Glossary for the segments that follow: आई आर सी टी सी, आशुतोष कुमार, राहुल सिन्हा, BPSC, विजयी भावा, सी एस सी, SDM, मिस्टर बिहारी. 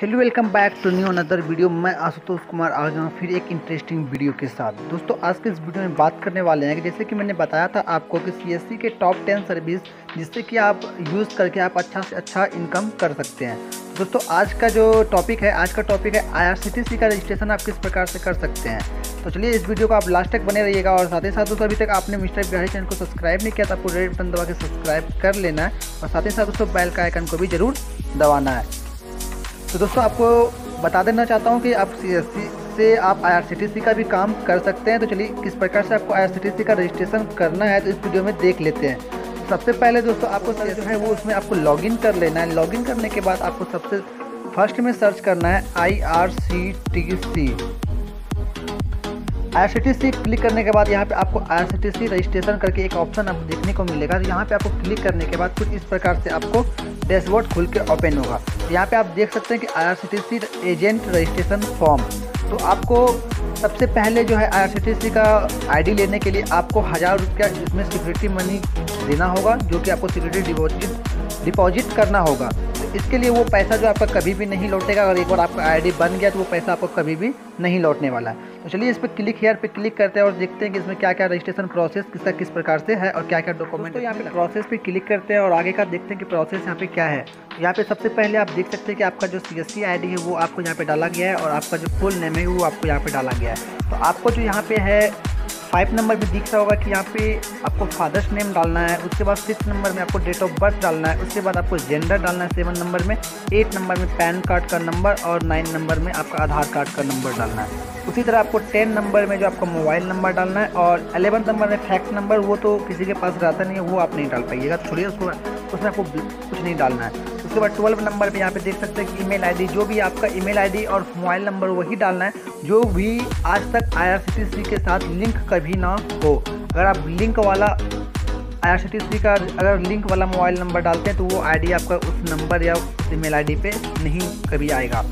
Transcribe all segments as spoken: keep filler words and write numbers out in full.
Hello welcome back to new another video. मैं आशुतोष कुमार आ गया हूँ फिर एक इंटरेस्टिंग वीडियो के साथ। दोस्तों आज के इस वीडियो में बात करने वाले हैं कि जैसे कि मैंने बताया था आपको कि सी एस सी के टॉप टेन सर्विस जिससे कि आप यूज़ करके आप अच्छा से अच्छा इनकम कर सकते हैं। दोस्तों आज का जो टॉपिक है आज का टॉपिक है आई आर सी टी सी का रजिस्ट्रेशन आप किस प्रकार से कर सकते हैं। तो चलिए इस वीडियो को आप लास्ट तक बने रहिएगा। और साथ ही साथ दोस्तों अभी तक आपने मिस्टर बिहारी चैनल को सब्सक्राइब नहीं किया तो आपको रेड बटन दबा के सब्सक्राइब कर लेना है और साथ ही साथ दोस्तों बेल का आइकन को भी जरूर दबाना है। तो दोस्तों आपको बता देना चाहता हूं कि आप सी एस सी से आप आई आर सी टी सी का भी काम कर सकते हैं। तो चलिए किस प्रकार से आपको आई आर सी टी सी का रजिस्ट्रेशन करना है तो इस वीडियो में देख लेते हैं। सबसे पहले दोस्तों आपको जो है वो उसमें आपको लॉगिन कर लेना है। लॉगिन करने के बाद आपको सबसे फर्स्ट में सर्च करना है आई आर सी टी सी। आई आर सी टी सी click करने के बाद यहाँ पे आपको आई आर सी टी सी registration करके एक ऑप्शन आपको देखने को मिलेगा। तो यहाँ पे आपको क्लिक करने के बाद कुछ इस प्रकार से आपको डैशबोर्ड खुल के ओपन होगा। तो यहाँ पे आप देख सकते हैं कि आई आर सी टी सी agent registration form. तो आपको सबसे पहले जो है आई आर सी टी सी का आई डी लेने के लिए आपको हज़ार रुपया इसमें सिक्योरिटी मनी देना होगा जो कि आपको सिक्योरिटी डिपॉजिट डिपॉजिट करना होगा। तो इसके लिए वो पैसा जो आपका कभी भी नहीं लौटेगा। अगर एक बार आपका आई डी बन गया तो वो पैसा आपको कभी भी नहीं लौटने वाला है। तो चलिए इस पर क्लिक हेयर पे क्लिक करते हैं और देखते हैं कि इसमें क्या क्या रजिस्ट्रेशन प्रोसेस किसका किस प्रकार से है और क्या क्या डॉक्यूमेंट। तो यहाँ पे प्रोसेस पे क्लिक करते हैं और आगे का देखते हैं कि प्रोसेस यहाँ पे क्या है। तो यहाँ पे सबसे पहले आप देख सकते हैं कि आपका जो सी एस सी I D है वो आपको यहाँ पे डाला गया है और आपका जो फुल नेम है वो आपको यहाँ पे डाला गया है। तो आपको जो यहाँ पे है फाइव नंबर भी दिख रहा होगा कि यहाँ पे आपको फादर्स नेम डालना है। उसके बाद सिक्स नंबर में आपको डेट ऑफ बर्थ डालना है। उसके बाद आपको जेंडर डालना है सेवन नंबर में। एट नंबर में पैन कार्ड का नंबर और नाइन नंबर में आपका आधार कार्ड का नंबर डालना है। उसी तरह आपको टेन नंबर में जो आपका मोबाइल नंबर डालना है और अलेवन नंबर में फैक्स नंबर वो तो किसी के पास रहता नहीं है वो आप नहीं डाल पाइएगा। छोड़िए उसको उसमें आपको कुछ नहीं डालना है। उसके बाद ट्वेल्व नंबर पे यहाँ पे देख सकते हैं कि ईमेल आईडी जो भी आपका ईमेल आईडी और मोबाइल नंबर वही डालना है जो भी आज तक आई आर सी टी सी के साथ लिंक कभी ना हो। अगर आप लिंक वाला आई आर सी टी सी का अगर लिंक वाला मोबाइल नंबर डालते हैं तो वो आईडी आपका उस नंबर या उस ईमेल आईडी पे नहीं कभी आएगा।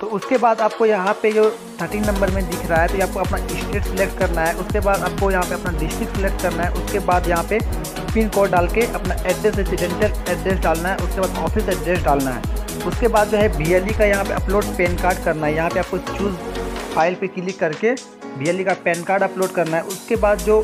तो उसके बाद आपको यहाँ पे जो थर्टीन नंबर में दिख रहा है तो आपको अपना स्टेट सिलेक्ट करना है। उसके बाद आपको यहाँ पे अपना डिस्ट्रिक्ट सिलेक्ट करना है। उसके बाद यहाँ पे पिन कोड डाल के अपना एड्रेस रेसिडेंशियल एड्रेस डालना है। उसके बाद ऑफिस एड्रेस डालना है। उसके बाद जो है बी एल ई का यहाँ पे अपलोड पैन कार्ड करना है। यहाँ पे आपको चूज़ फाइल पे क्लिक करके बी एल ई का पैन कार्ड अपलोड करना है। उसके बाद जो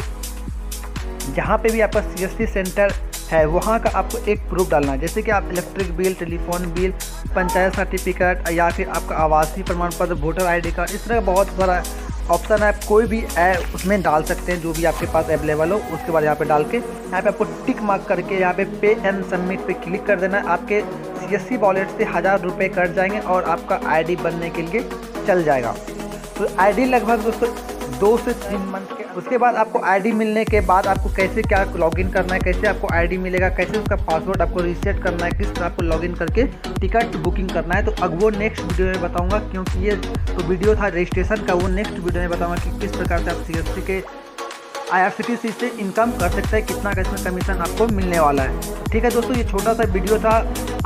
जहाँ पे भी आपका सी एस सी सेंटर है वहाँ का आपको एक प्रूफ डालना है जैसे कि आप electric bill, telephone bill, panchayat certificate या फिर आपका आवासीय प्रमाण पत्र, वोटर आईडी कार्ड। इस तरह बहुत सारा ऑप्शन है, आप कोई भी ऐप उसमें डाल सकते हैं जो भी आपके पास अवेलेबल हो। उसके बाद यहाँ पे डाल के यहाँ पे आपको टिक मार्क करके यहाँ पे पे एंड सबमिट पे क्लिक कर देना है। आपके सी एस सी वॉलेट से हज़ार रुपये कट जाएंगे और आपका आईडी बनने के लिए चल जाएगा। तो आईडी लगभग दोस्तों दो से तीन मंथ के। उसके बाद आपको आईडी मिलने के बाद आपको कैसे क्या लॉगिन करना है, कैसे आपको आईडी मिलेगा, कैसे उसका पासवर्ड आपको रीसेट करना है, किस तरह आपको लॉगिन करके टिकट बुकिंग करना है तो अब वो नेक्स्ट वीडियो में बताऊंगा। क्योंकि ये तो वीडियो था रजिस्ट्रेशन का, वो नेक्स्ट वीडियो में बताऊंगा कि किस प्रकार से आप सी एस सी के आई आर सी टी सी से इनकम कर सकते हैं, कितना का इसमें कमीशन आपको मिलने वाला है। ठीक है दोस्तों, ये छोटा सा वीडियो था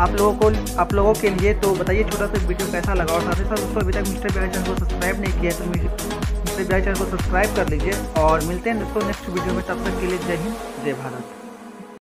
आप लोगों को आप लोगों के लिए। तो बताइए छोटा सा वीडियो कैसा लगा। और साथ ही साथ दोस्तों अभी तक मिस्टर बिहारी चैनल को सब्सक्राइब नहीं किया तो मिस्टर बिहारी चैनल को सब्सक्राइब कर लीजिए। और मिलते हैं दोस्तों नेक्स्ट वीडियो में। तब तक के लिए जय हिंद, जय भारत।